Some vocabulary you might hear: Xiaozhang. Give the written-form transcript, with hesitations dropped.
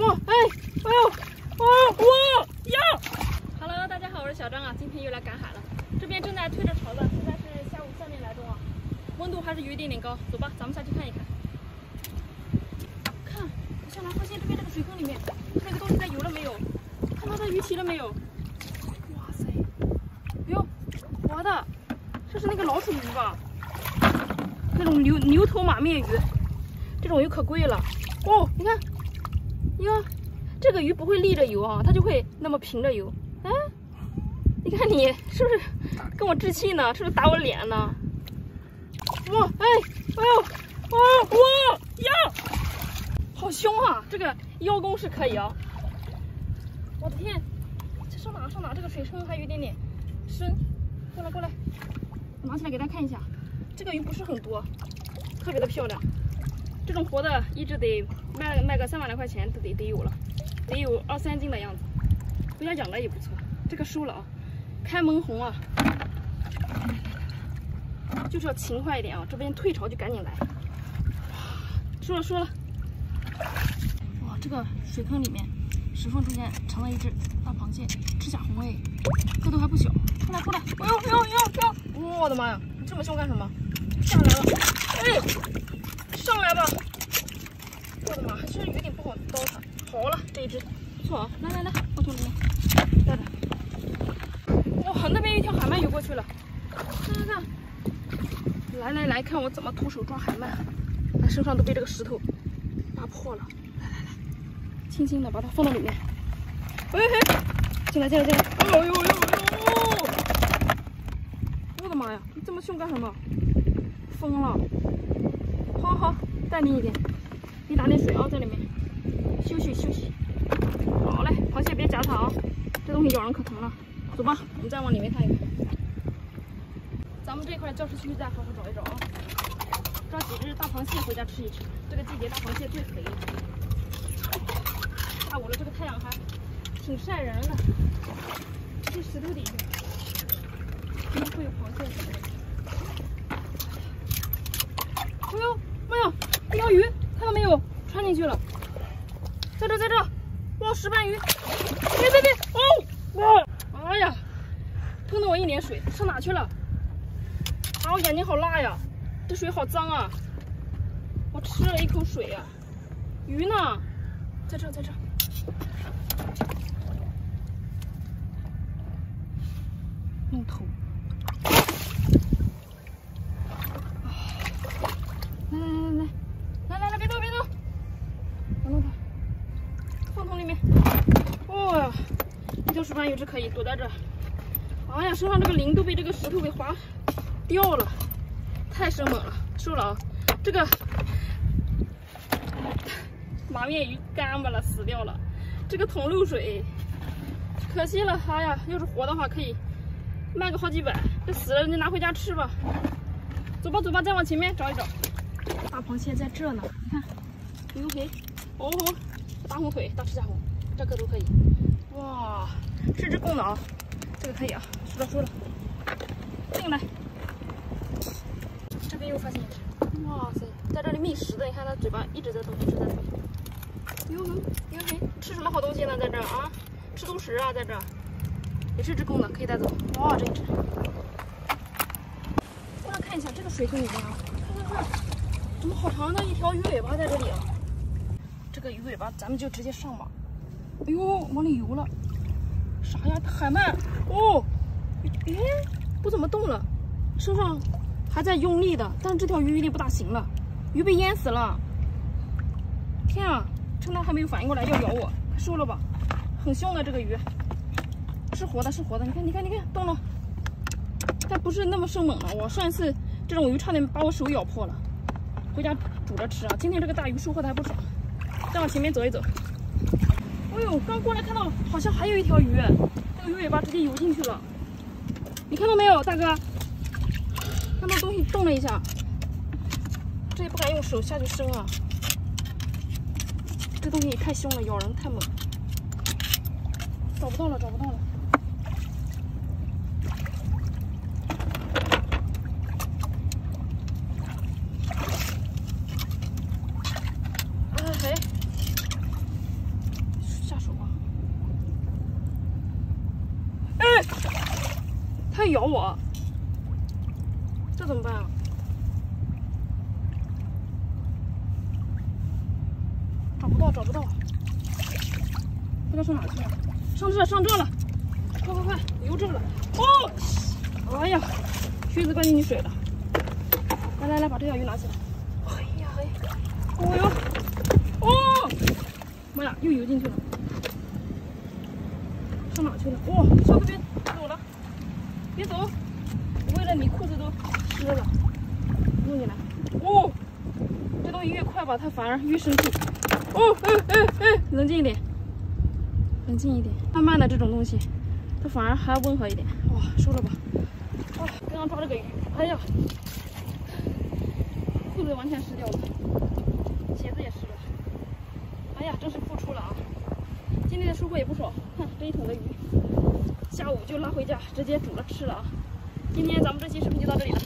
哇，哎，哎呦，哇呀 ！Hello， 大家好，我是小张啊，今天又来赶海了。这边正在退着潮了，现在是下午3点来钟啊，温度还是有一点点高。走吧，咱们下去看一看。看，我下来发现这边这个水坑里面那个东西在游了没有？看到它鱼体了没有？哇塞！哎呦，活的，这是那个老鼠鱼吧？那种牛头马面鱼，这种鱼可贵了。哦，你看。 哟，这个鱼不会立着游啊，它就会那么平着游。哎，你看你是不是跟我置气呢？是不是打我脸呢？哇，哎，哎呦，哇哇呀，好凶啊！这个邀功是可以啊。我的天，这上哪？这个水深还有一点点深。过来，我拿起来给大家看一下。这个鱼不是很多，特别的漂亮。 这种活的一直得卖个3万来块钱都得有了，得有2、3斤的样子。回家养了也不错。这个收了啊，开门红啊，就是要勤快一点啊！这边退潮就赶紧来。说了。哇，这个水坑里面石缝中间藏了一只大螃蟹，赤甲红哎，个头还不小。出来！哎呦！我的妈呀！你这么凶干什么？下来了，哎。 上来吧！我的妈，还是有点不好刀它。好了，这一只不错啊！来，我桶里面带着。哇，那边一条海鳗游过去了！看，来，看我怎么徒手抓海鳗！哎，身上都被这个石头划破了。来，轻轻的把它放到里面。进来！哎呦！我的妈呀，你这么凶干什么？疯了！ 好，淡定一点，你打点水啊，在里面休息。好嘞，螃蟹别夹它啊，这东西咬人可疼了。走吧，我们再往里面看一看。咱们这块教室区再好好找一找啊，抓几只大螃蟹回家吃一吃。这个季节大螃蟹最肥。下午了，这个太阳还挺晒人的。这石头底下怎么会有螃蟹？哎呦！一条鱼看到没有？穿进去了，在这！哇，石斑鱼！别！哦！哎呀，喷得我一脸水，上哪去了？啊，我眼睛好辣呀！这水好脏啊！我吃了一口水呀、啊。鱼呢？在这！弄头。 别动！我弄它，放桶里面。哇，一条石斑鱼只可以躲在这。哎呀，身上这个鳞都被这个石头给划掉了，太生猛了，收了啊！这个马面鱼干巴了，死掉了。这个桶漏水，可惜了。哎呀，要是活的话可以卖个好几百，这死了你拿回家吃吧。走吧，再往前面找一找。 大螃蟹在这呢，你看，牛肥，哦，大红腿，大赤甲红，这个都可以。哇，是只公的啊，这个可以啊，收了。进来，这边又发现一只，哇塞，在这里觅食的，你看它嘴巴一直在动，牛肥，吃什么好东西呢？在这啊，吃独食啊，在这，也是只公的，可以带走。哇，这一只，过来看一下这个水坑里面啊，看。 怎么好长的一条鱼尾巴在这里啊！这个鱼尾巴咱们就直接上吧。哎呦，往里游了。啥呀？海鳗！哦，哎，不怎么动了，身上还在用力的，但是这条鱼有点不大行了，鱼被淹死了。天啊，趁它还没有反应过来要咬我，快收了吧！很凶的这个鱼，是活的。你看，动了，但不是那么生猛了。我上一次这种鱼差点把我手咬破了。 回家煮着吃啊！今天这个大鱼收获的还不少。再往前面走一走。哎呦，刚过来看到好像还有一条鱼，这个鱼尾巴直接游进去了。你看到没有，大哥？看到东西动了一下。这也不敢用手下去伸啊。这东西也太凶了，咬人太猛。找不到了。它咬我，这怎么办啊？找不到，找不到，不知道上哪去了。上这了，快，游这了。哦，哎呀，靴子灌进去水了。来，把这条鱼拿起来。哎呀嘿，哦哟，哦，妈呀，又游进去了。 上哪去了？哇、哦，稍微别走了，别走！我为了你裤子都湿了，弄进来。哦，这东西越快吧，它反而越生气。哦，冷静一点，冷静一点。慢慢的这种东西，它反而还要温和一点。哇、哦，收了吧。哇、哦，刚刚抓了个鱼，哎呀，裤子完全湿掉了，鞋子也湿了。哎呀，真是付出了啊！ 今天的收获也不少，看这一桶的鱼，下午就拉回家直接煮了吃了啊！今天咱们这期视频就到这里了。